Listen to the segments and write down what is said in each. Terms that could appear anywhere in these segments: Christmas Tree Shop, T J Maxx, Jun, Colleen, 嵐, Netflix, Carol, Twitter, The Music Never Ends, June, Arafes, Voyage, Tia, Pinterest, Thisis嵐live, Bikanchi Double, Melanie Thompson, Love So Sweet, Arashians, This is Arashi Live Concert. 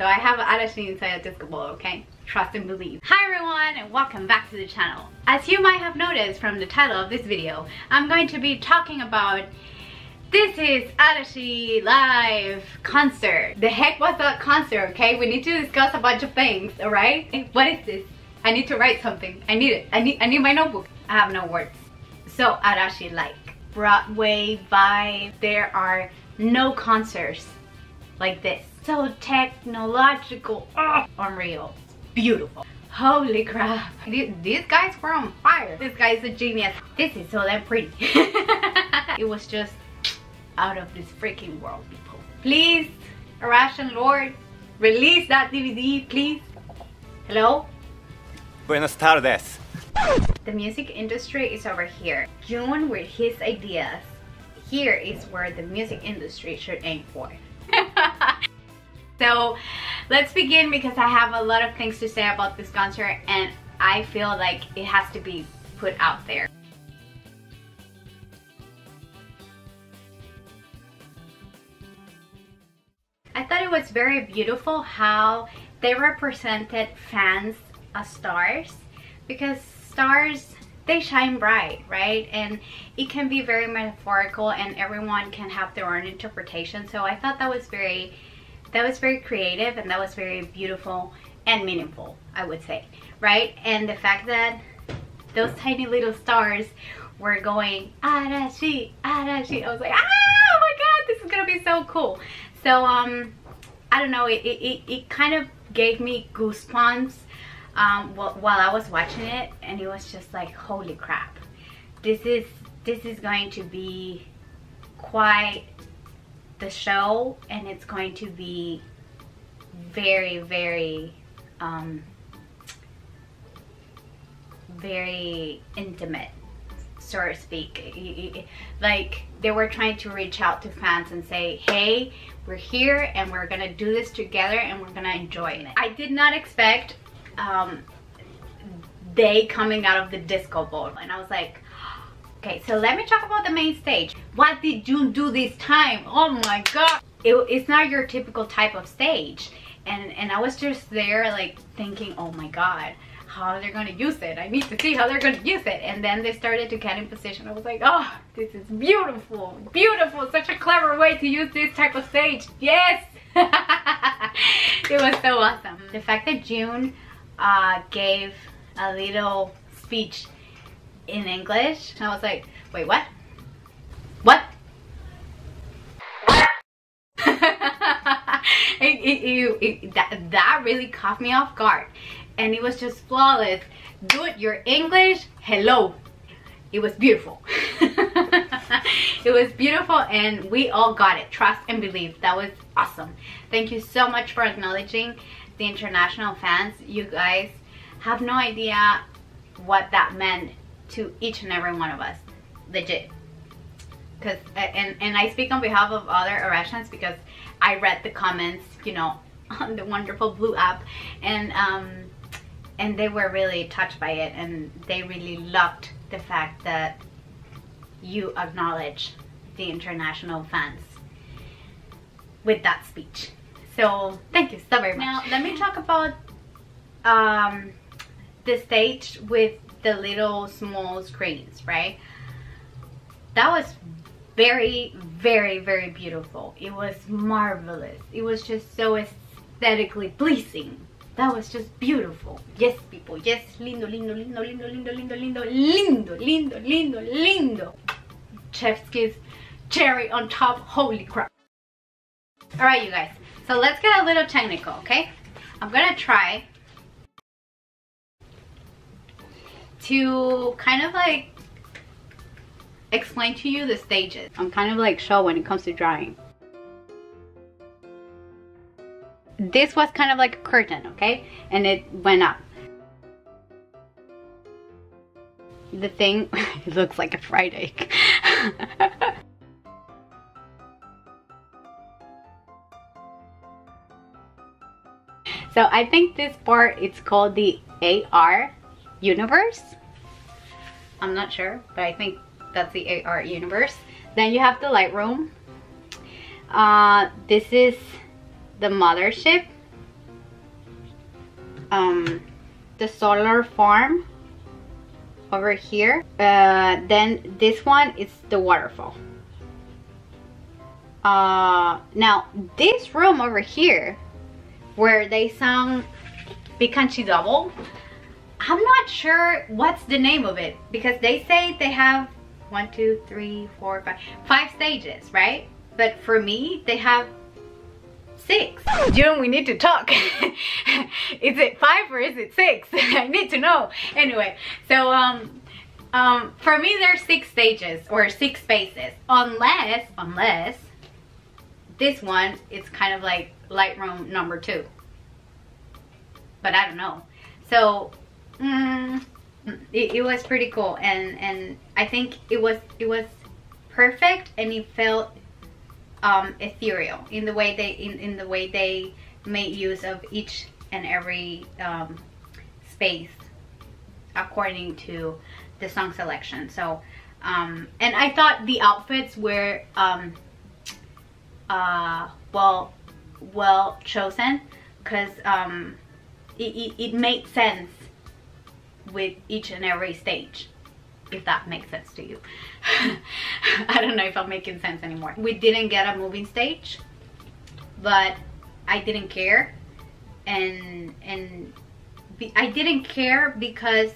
So I have Arashians inside a disco ball, okay? Trust and believe. Hi everyone, and welcome back to the channel. As you might have noticed from the title of this video, I'm going to be talking about This is Arashi Live Concert. The heck was that concert, okay? We need to discuss a bunch of things, alright? What is this? I need to write something. I need it. I need my notebook. I have no words. So Arashi, like Broadway vibe. There are no concerts like this. So technological. Oh, unreal. Beautiful. Holy crap. These guys were on fire. This guy is a genius. This is so damn pretty. It was just out of this freaking world, people. Please, Russian Lord, release that DVD, please. Hello? Buenas tardes. The music industry is over here. June with his ideas. Here is where the music industry should aim for. So, let's begin because I have a lot of things to say about this concert and I feel like it has to be put out there. I thought it was very beautiful how they represented fans as stars, because stars, they shine bright, right? And it can be very metaphorical and everyone can have their own interpretation. So I thought that was very creative, and that was very beautiful and meaningful, I would say, right? And the fact that those tiny little stars were going Arashi, Arashi, I was like, ah, oh my god, this is gonna be so cool. So I don't know, it kind of gave me goosebumps while I was watching it, and it was just like, holy crap, this is going to be quite the show, and it's going to be very intimate, so to speak. Like, they were trying to reach out to fans and say, hey, we're here and we're gonna do this together and we're gonna enjoy it. I did not expect they coming out of the disco ball, and I was like, okay, so let me talk about the main stage. What did June do this time? Oh my god, it's not your typical type of stage, and I was just there like thinking, oh my god, how are they gonna use it? I need to see how they're gonna use it. And then they started to get in position. I was like, oh, this is beautiful, beautiful, such a clever way to use this type of stage. Yes. It was so awesome. The fact that June gave a little speech in English, I was like, wait, what? What? That really caught me off guard. And it was just flawless. Good, your English, hello. It was beautiful. It was beautiful, and we all got it. Trust and believe. That was awesome. Thank you so much for acknowledging the international fans. You guys have no idea what that meant to each and every one of us. Legit. Cause, and I speak on behalf of other Arashians because I read the comments, you know, on the wonderful blue app, and they were really touched by it, and they really loved the fact that you acknowledge the international fans with that speech. So thank you so very much. Now let me talk about the stage with the little small screens, right? That was very, very, very beautiful. It was marvelous. It was just so aesthetically pleasing. That was just beautiful. Yes, people. Yes, lindo, lindo, lindo, lindo, lindo, lindo, lindo, lindo, lindo, lindo, lindo. Chef's kiss, cherry on top. Holy crap. All right, you guys. So let's get a little technical, okay? I'm gonna try to kind of like explain to you the stages. I'm kind of like show when it comes to drawing. This was kind of like a curtain, okay? And it went up. The thing, it looks like a fried egg. So I think this part, it's called the AR universe. I'm not sure, but I think that's the AR universe. Then you have the light room. This is the mothership, the solar farm over here. Then this one is the waterfall. Now this room over here where they sang Bikanchi Double, I'm not sure what's the name of it, because they say they have 5 stages, right? But for me they have 6. June, we need to talk. Is it 5 or is it 6? I need to know. Anyway, so for me there's 6 stages or 6 spaces, unless this one is kind of like Lightroom number 2, but I don't know. So it was pretty cool, and I think it was perfect, and it felt ethereal in the way they made use of each and every space according to the song selection. So and I thought the outfits were well chosen, because it made sense with each and every stage, if that makes sense to you. I don't know if I'm making sense anymore. We didn't get a moving stage, but I didn't care, and I didn't care because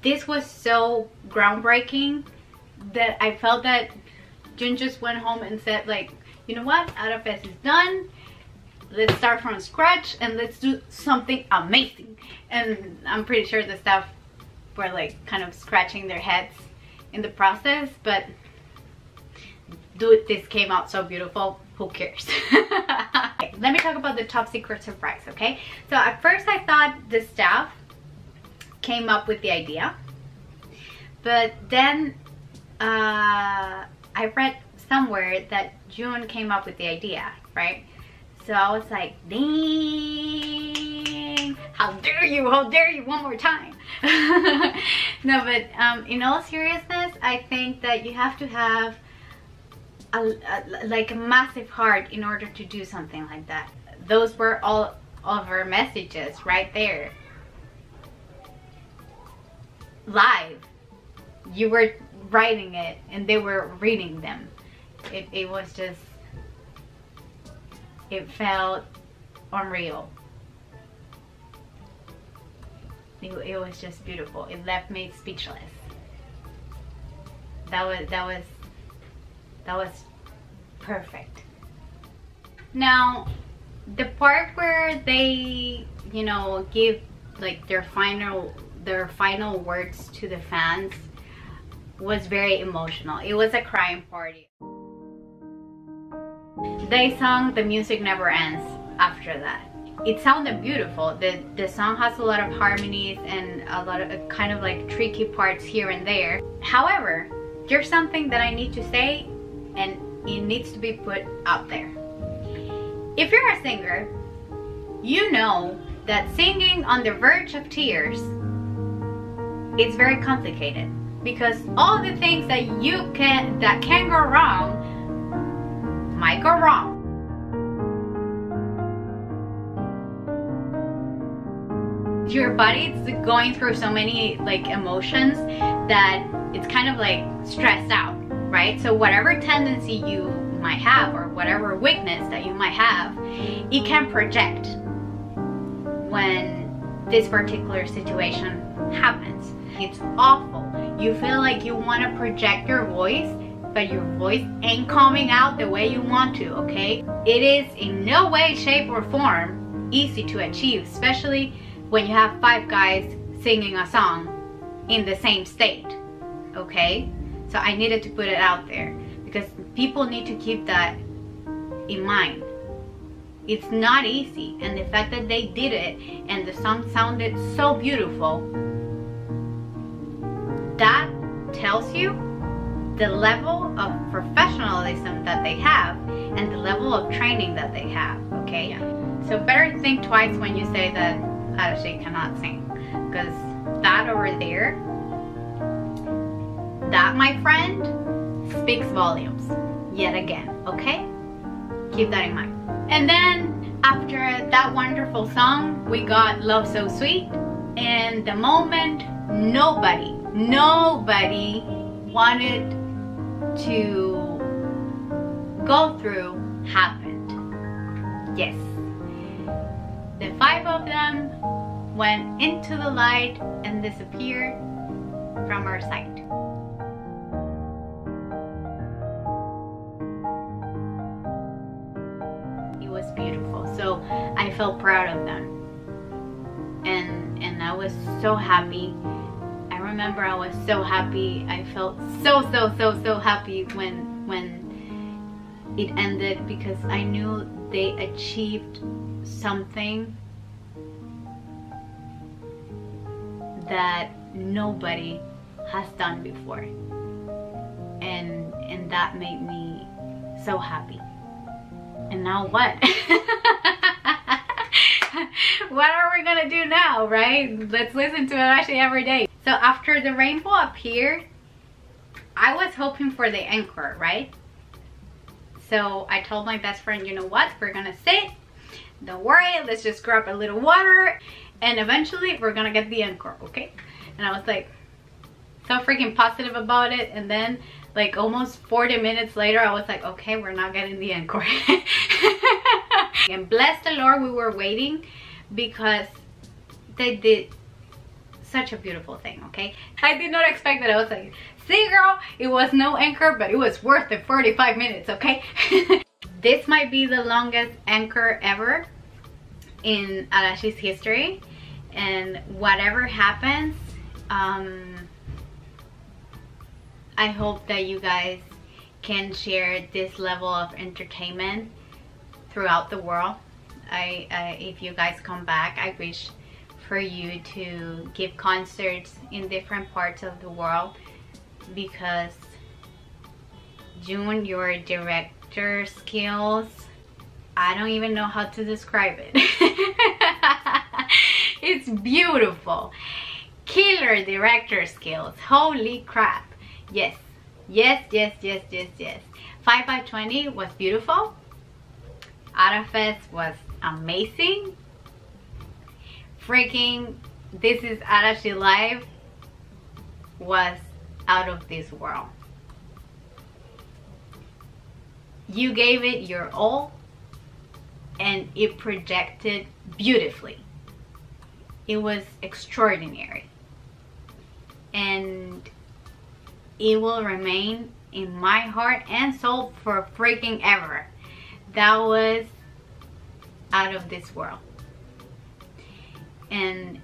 this was so groundbreaking that I felt that Jun just went home and said, like, you know what, Arafes is done. Let's start from scratch and let's do something amazing. And I'm pretty sure the staff were like kind of scratching their heads in the process, but dude, this came out so beautiful. Who cares? Okay, let me talk about the top secret surprise, okay? So at first I thought the staff came up with the idea, but then I read somewhere that June came up with the idea, right? So I was like, dang, how dare you one more time. No, but in all seriousness, I think that you have to have a massive heart in order to do something like that. Those were all of our messages right there. Live. You were writing it and they were reading them. It was just... it felt unreal. It was just beautiful. It left me speechless. That was perfect. Now, the part where they, you know, give like their final words to the fans was very emotional. It was a crying party. They sung The Music Never Ends after that. It sounded beautiful. The song has a lot of harmonies and a lot of kind of like tricky parts here and there. However, there's something that I need to say, and it needs to be put out there. If you're a singer, you know that singing on the verge of tears is very complicated, because all the things that can go wrong might go wrong. Your body's going through so many like emotions that it's kind of like stressed out, right? So whatever tendency you might have or whatever weakness that you might have, it can project when this particular situation happens. It's awful. You feel like you want to project your voice, but your voice ain't coming out the way you want to, okay? It is in no way, shape, or form easy to achieve, especially when you have 5 guys singing a song in the same state, okay? So I needed to put it out there because people need to keep that in mind. It's not easy, and the fact that they did it and the song sounded so beautiful, that tells you the level of professionalism that they have and the level of training that they have, okay? Yeah. So better think twice when you say that Arashi cannot sing, because that over there, that, my friend, speaks volumes yet again, okay? Keep that in mind. And then After that wonderful song, we got Love So Sweet. And the moment nobody wanted to go through happened. Yes. The five of them went into the light and disappeared from our sight. It was beautiful, so I felt proud of them, and I was so happy. I remember I was so happy. I felt so happy when it ended, because I knew they achieved something that nobody has done before, and that made me so happy. And now what? What are we gonna do now, right? Let's listen to Arashi every day. So after the rainbow appeared, I was hoping for the encore, right? So I told my best friend, you know what, we're gonna sit, don't worry, let's just grab a little water, and eventually we're gonna get the encore, okay? And I was like so freaking positive about it, and then like almost 40 minutes later I was like, okay, we're not getting the encore. And bless the Lord, we were waiting, because they did such a beautiful thing, okay? I did not expect that. I was like, see girl, it was no anchor, but it was worth the 45 minutes, okay? This might be the longest anchor ever in Arashi's history, and whatever happens, I hope that you guys can share this level of entertainment throughout the world. If you guys come back, I wish for you to give concerts in different parts of the world, because June, your director skills, I don't even know how to describe it. It's beautiful. Killer director skills, holy crap. Yes, yes, yes, yes, yes, yes. 5 by 20 was beautiful. Arafes was amazing. Freaking This Is Arashi Live was out of this world. You gave it your all, and it projected beautifully. It was extraordinary, and it will remain in my heart and soul for freaking ever. That was out of this world, and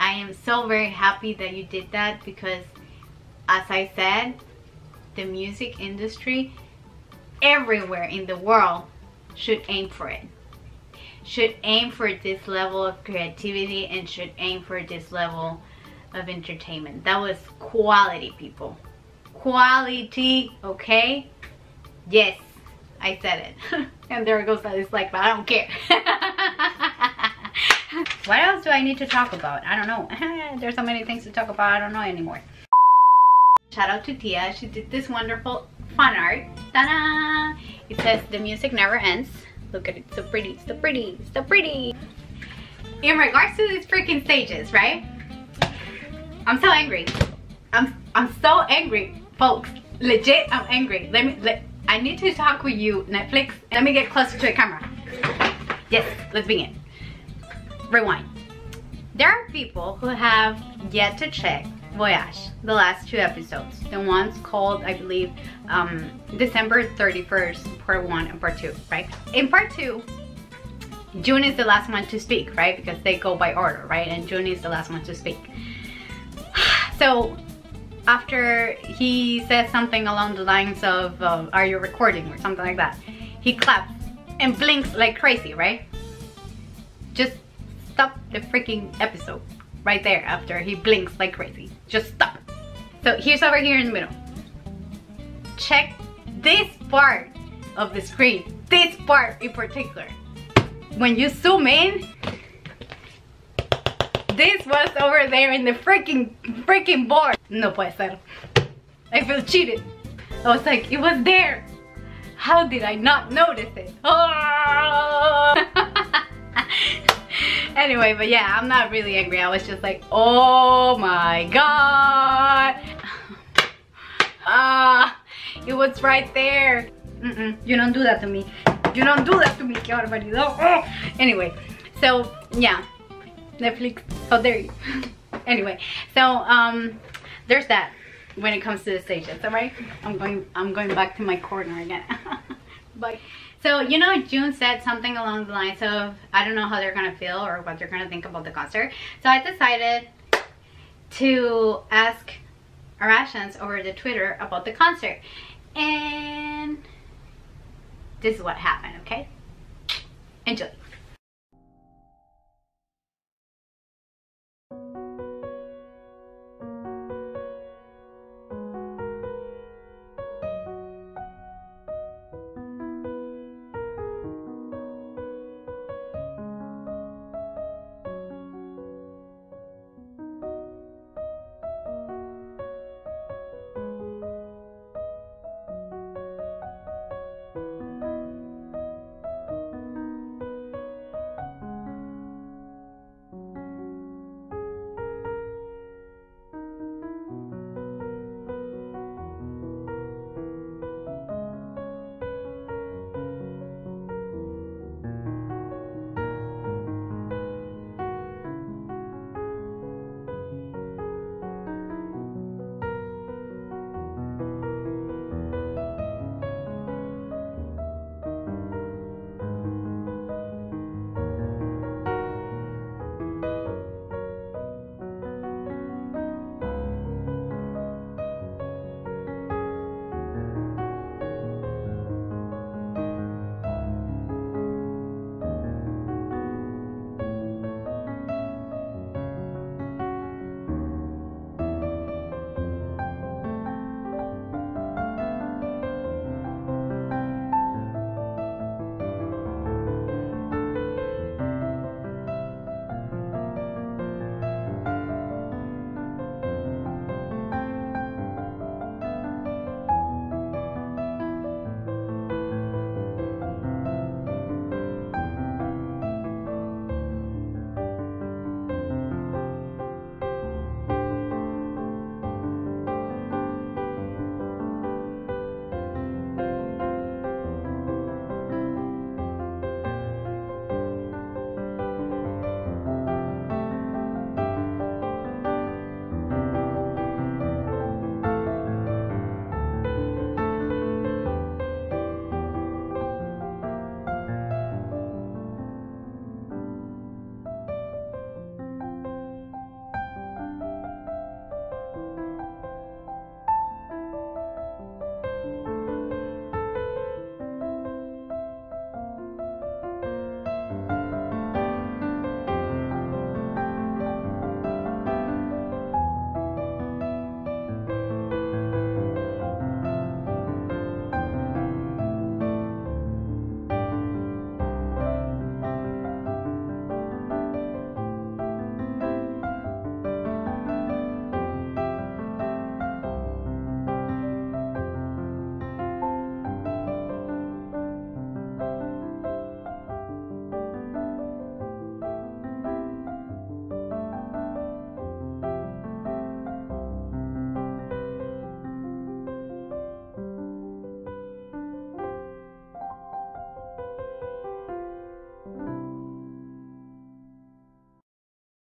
I am so very happy that you did that, because as I said, the music industry everywhere in the world should aim for it, should aim for this level of creativity, and should aim for this level of entertainment. That was quality, people. Quality, okay? Yes, I said it. And there goes that dislike, but I don't care. What else do I need to talk about? I don't know. There's so many things to talk about, I don't know anymore. Shout out to Tia. She did this wonderful fan art. Ta-da! It says The Music Never Ends. Look at it, so pretty, so pretty, so pretty. In regards to these freaking stages, right? I'm so angry. I'm so angry, folks. Legit, I'm angry. I need to talk with you, Netflix. Let me get closer to the camera. Yes, let's begin. Rewind. There are people who have yet to check Voyage, the last two episodes. The ones called, I believe, December 31st, part 1 and part 2, right? In part 2, June is the last one to speak, right? Because they go by order, right? And June is the last one to speak. So after he says something along the lines of, are you recording, or something like that, he claps and blinks like crazy, right? Just stop the freaking episode right there after he blinks like crazy. Just stop. So here's over here in the middle. Check this part of the screen, this part in particular. When you zoom in, this was over there in the freaking board. No puede ser. I feel cheated. I was like, it was there. How did I not notice it? Oh! Anyway, but yeah, I'm not really angry. I was just like, oh my god. It was right there. You don't do that to me. You don't do that to me. Qué barbaridad. Oh. Anyway, so yeah, Netflix, how dare you. Anyway, so there's that when it comes to the stages. All right, I'm going back to my corner again. But so, you know, June said something along the lines of, I don't know how they're gonna feel or what they're gonna think about the concert. So I decided to ask Arashians over the Twitter about the concert, and this is what happened, okay? Enjoy.